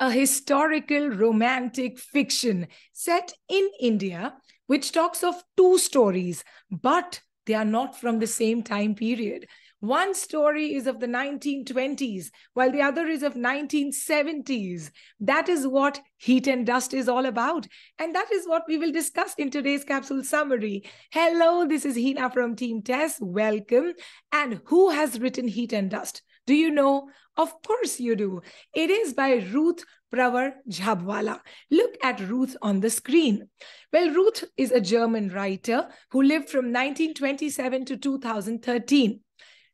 a historical romantic fiction set in India, which talks of two stories, but they are not from the same time period. One story is of the 1920s, while the other is of 1970s. That is what Heat and Dust is all about. And that is what we will discuss in today's capsule summary. Hello, this is Hina from Team Tess. Welcome. And who has written Heat and Dust? Do you know? Of course you do. It is by Ruth Prawer Jhabvala. Look at Ruth on the screen. Well, Ruth is a German writer who lived from 1927 to 2013.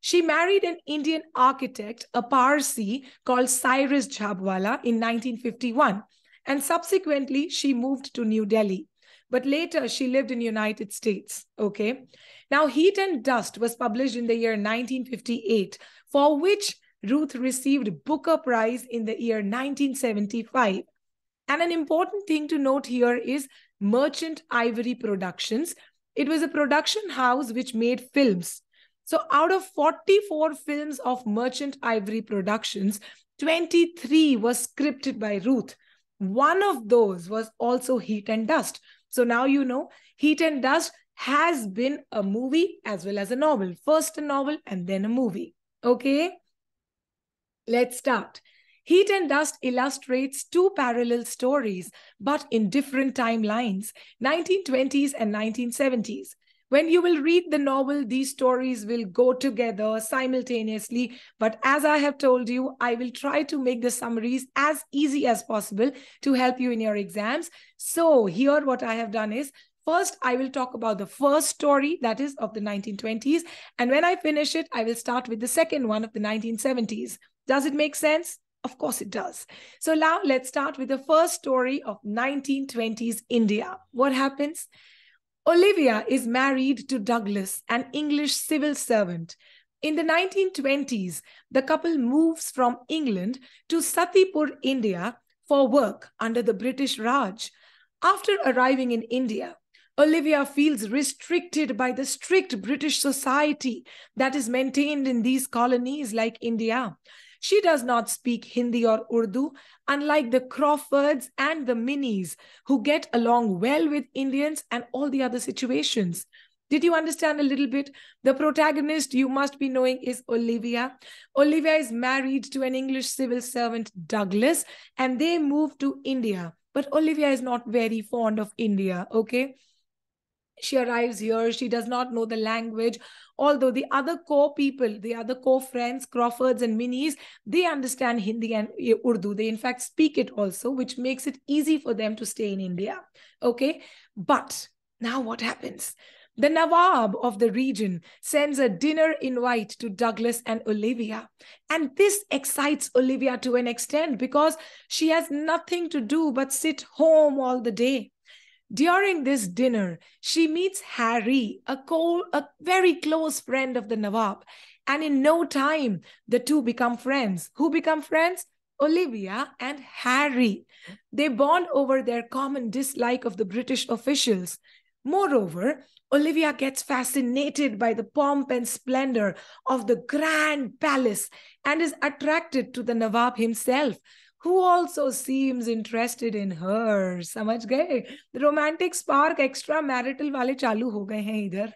She married an Indian architect, a Parsi, called Cyrus Jhabvala in 1951. And subsequently, she moved to New Delhi. But later, she lived in the United States. Okay. Now, Heat and Dust was published in the year 1958, for which Ruth received Booker Prize in the year 1975. And an important thing to note here is Merchant Ivory Productions. It was a production house which made films. So out of 44 films of Merchant Ivory Productions, 23 were scripted by Ruth. One of those was also Heat and Dust. So now you know Heat and Dust has been a movie as well as a novel. First a novel and then a movie. Okay, let's start. Heat and Dust illustrates two parallel stories, but in different timelines, 1920s and 1970s. When you will read the novel, these stories will go together simultaneously. But as I have told you, I will try to make the summaries as easy as possible to help you in your exams. So here what I have done is, first, I will talk about the first story, that is of the 1920s. And when I finish it, I will start with the second one of the 1970s. Does it make sense? Of course it does. So now let's start with the first story of 1920s India. What happens? Olivia is married to Douglas, an English civil servant. In the 1920s, the couple moves from England to Satipur, India for work under the British Raj. After arriving in India, Olivia feels restricted by the strict British society that is maintained in these colonies like India. She does not speak Hindi or Urdu, unlike the Crawfords and the Minis, who get along well with Indians and all the other situations. Did you understand a little bit? The protagonist you must be knowing is Olivia. Olivia is married to an English civil servant, Douglas, and they move to India. But Olivia is not very fond of India, okay? She arrives here, she does not know the language, although the other core people, the other core friends, Crawfords and Minis, they understand Hindi and Urdu. They in fact speak it also, which makes it easy for them to stay in India. Okay, but now what happens? The Nawab of the region sends a dinner invite to Douglas and Olivia. And this excites Olivia to an extent because she has nothing to do but sit home all the day. During this dinner, she meets Harry, a very close friend of the Nawab. And in no time, the two become friends. Who become friends? Olivia and Harry. They bond over their common dislike of the British officials. Moreover, Olivia gets fascinated by the pomp and splendor of the grand palace and is attracted to the Nawab himself, who also seems interested in her. Samajh gaye? The romantic spark extramarital wale chalu ho gaye hain idhar.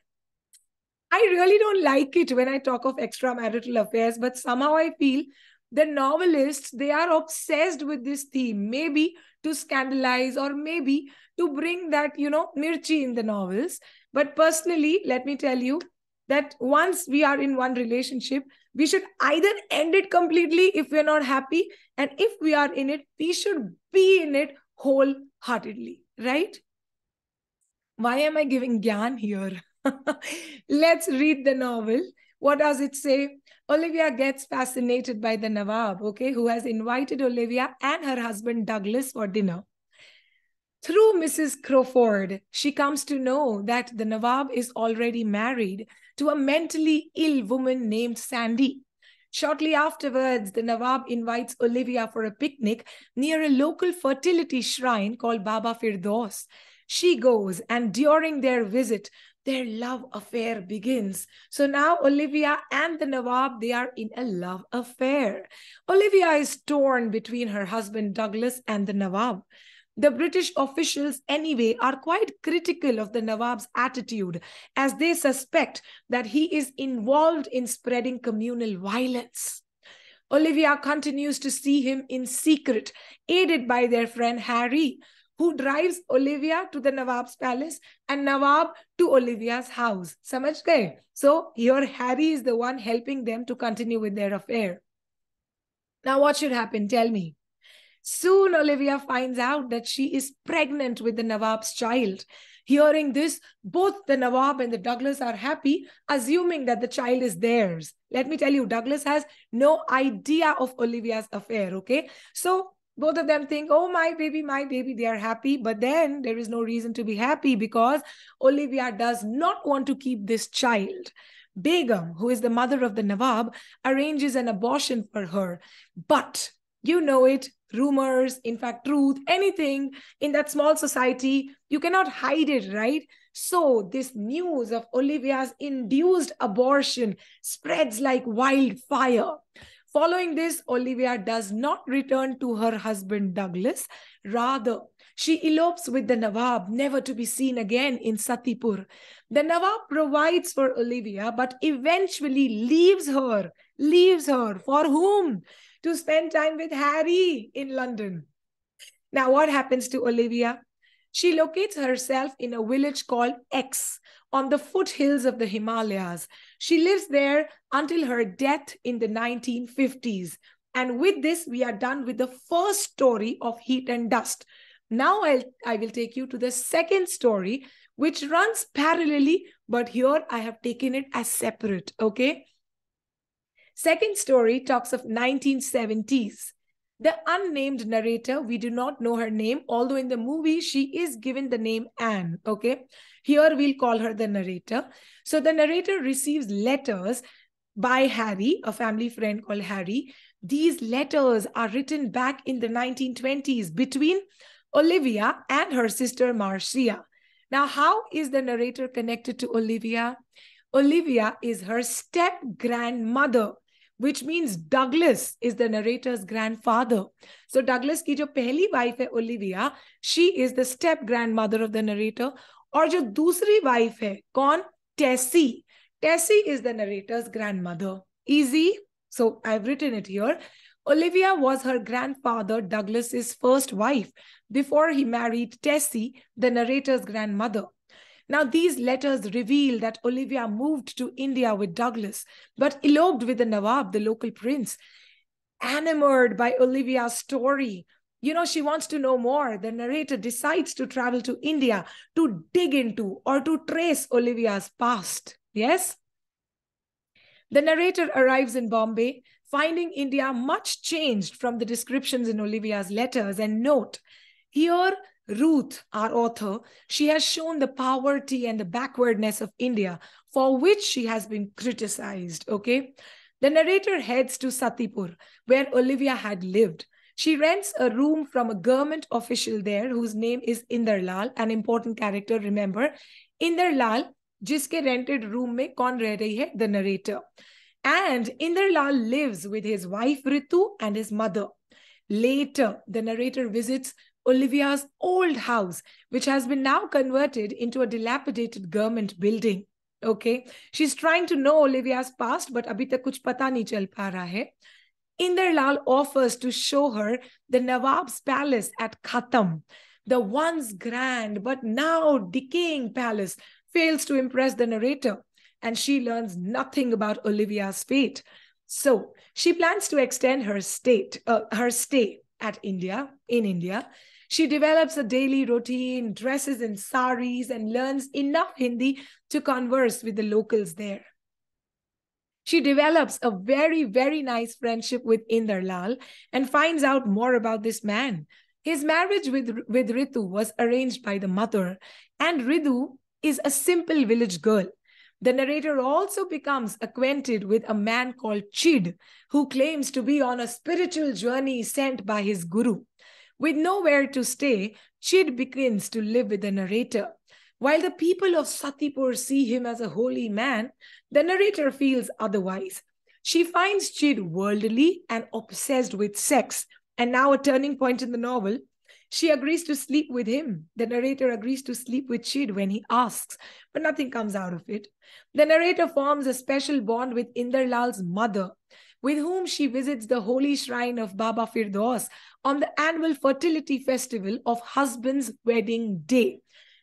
I really don't like it when I talk of extramarital affairs, but somehow I feel the novelists, they are obsessed with this theme, maybe to scandalize or maybe to bring that, you know, mirchi in the novels. But personally, let me tell you that once we are in one relationship, we should either end it completely if we're not happy, and if we are in it, we should be in it wholeheartedly, right? Why am I giving gyan here? Let's read the novel. What does it say? Olivia gets fascinated by the Nawab, okay, who has invited Olivia and her husband Douglas for dinner. Through Mrs. Crawford, she comes to know that the Nawab is already married to a mentally ill woman named Sandy. Shortly afterwards, the Nawab invites Olivia for a picnic near a local fertility shrine called Baba Firdos. She goes, and during their visit, their love affair begins. So now Olivia and the Nawab, they are in a love affair. Olivia is torn between her husband Douglas and the Nawab. The British officials, anyway, are quite critical of the Nawab's attitude, as they suspect that he is involved in spreading communal violence. Olivia continues to see him in secret, aided by their friend Harry, who drives Olivia to the Nawab's palace and Nawab to Olivia's house. Samajh gaye? So here Harry is the one helping them to continue with their affair. Now what should happen? Tell me. Soon Olivia finds out that she is pregnant with the Nawab's child. Hearing this, both the Nawab and the Douglas are happy, assuming that the child is theirs. Let me tell you, Douglas has no idea of Olivia's affair, okay? So both of them think, oh, my baby, they are happy. But then there is no reason to be happy because Olivia does not want to keep this child. Begum, who is the mother of the Nawab, arranges an abortion for her. But you know it. Rumors, in fact, truth, anything in that small society, you cannot hide it, right? So this news of Olivia's induced abortion spreads like wildfire. Following this, Olivia does not return to her husband Douglas. Rather, she elopes with the Nawab, never to be seen again in Satipur. The Nawab provides for Olivia, but eventually leaves her. For whom? To spend time with Harry in London. Now, what happens to Olivia? She locates herself in a village called X on the foothills of the Himalayas. She lives there until her death in the 1950s. And with this, we are done with the first story of Heat and Dust. Now I will take you to the second story, which runs parallelly, but here I have taken it as separate, okay? Second story talks of 1970s. The unnamed narrator, we do not know her name, although in the movie she is given the name Anne, okay? Here we'll call her the narrator. So the narrator receives letters by Harry, a family friend called Harry. These letters are written back in the 1920s between Olivia and her sister Marcia. Now, how is the narrator connected to Olivia? Olivia is her step-grandmother, which means Douglas is the narrator's grandfather. So Douglas ki jo pehli wife hai Olivia, she is the step-grandmother of the narrator. Aur jo dusri wife hai, kaun? Tessie. Tessie is the narrator's grandmother. Easy? So I've written it here. Olivia was her grandfather Douglas's first wife before he married Tessie, the narrator's grandmother. Now, these letters reveal that Olivia moved to India with Douglas, but eloped with the Nawab, the local prince. Enamored by Olivia's story, you know, she wants to know more. The narrator decides to travel to India to dig into or to trace Olivia's past. Yes? The narrator arrives in Bombay, finding India much changed from the descriptions in Olivia's letters. And note, here, Ruth, our author, she has shown the poverty and the backwardness of India, for which she has been criticized, okay? The narrator heads to Satipur, where Olivia had lived. She rents a room from a government official there, whose name is Inderlal, an important character, remember. Inderlal, jiske rented room mein kaun reh rahi hai, the narrator. And Inderlal lives with his wife Ritu and his mother. Later, the narrator visits Olivia's old house, which has been now converted into a dilapidated government building. Okay, she's trying to know Olivia's past, but abhi tak kuch pata nahi chal pa raha hai. Inderlal offers to show her the Nawab's palace at Khatam. The once grand but now decaying palace fails to impress the narrator, and she learns nothing about Olivia's fate. So she plans to extend her stay. in India. She develops a daily routine, dresses in saris, and learns enough Hindi to converse with the locals there. She develops a very, very nice friendship with Inderlal and finds out more about this man. His marriage with Ritu was arranged by the mother, and Ritu is a simple village girl. The narrator also becomes acquainted with a man called Chid, who claims to be on a spiritual journey sent by his guru. With nowhere to stay, Chid begins to live with the narrator. While the people of Satipur see him as a holy man, the narrator feels otherwise. She finds Chid worldly and obsessed with sex, and now a turning point in the novel. She agrees to sleep with him. The narrator agrees to sleep with Chid when he asks, but nothing comes out of it. The narrator forms a special bond with Inderlal's mother, with whom she visits the holy shrine of Baba Firdos on the annual fertility festival of husband's wedding day.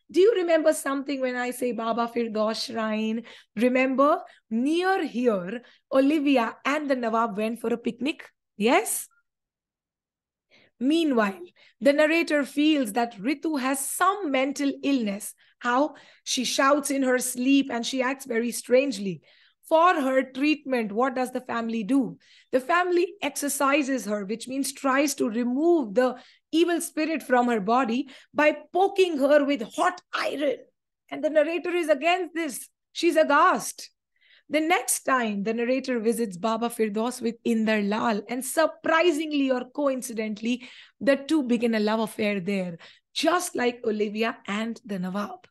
Do you remember something when I say Baba Firdos shrine? Remember, near here, Olivia and the Nawab went for a picnic. Yes? Meanwhile, the narrator feels that Ritu has some mental illness. How? She shouts in her sleep and she acts very strangely. For her treatment, what does the family do? The family exorcises her, which means tries to remove the evil spirit from her body by poking her with hot iron. And the narrator is against this. She's aghast. The next time the narrator visits Baba Firdos with Inderlal, and surprisingly or coincidentally, the two begin a love affair there, just like Olivia and the Nawab.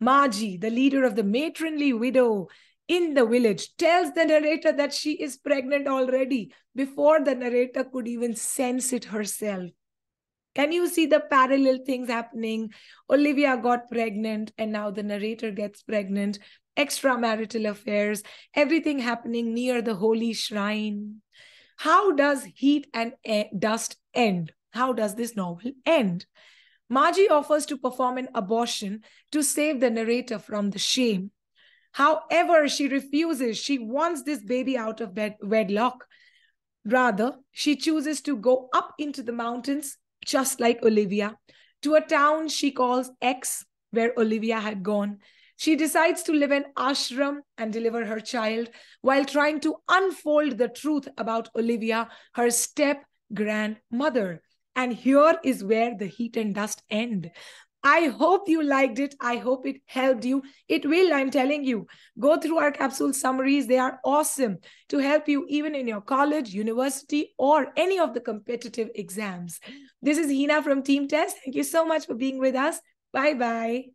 Maji, the leader of the matronly widow, in the village, tells the narrator that she is pregnant already before the narrator could even sense it herself. Can you see the parallel things happening? Olivia got pregnant and now the narrator gets pregnant. Extramarital affairs, everything happening near the holy shrine. How does Heat and Dust end? How does this novel end? Maji offers to perform an abortion to save the narrator from the shame. However, she refuses. She wants this baby out of wedlock. Rather, she chooses to go up into the mountains, just like Olivia, to a town she calls X, where Olivia had gone. She decides to live in ashram and deliver her child while trying to unfold the truth about Olivia, her step-grandmother. And here is where the Heat and Dust end. I hope you liked it. I hope it helped you. It will, I'm telling you. Go through our capsule summaries. They are awesome to help you even in your college, university, or any of the competitive exams. This is Hina from Team Test. Thank you so much for being with us. Bye-bye.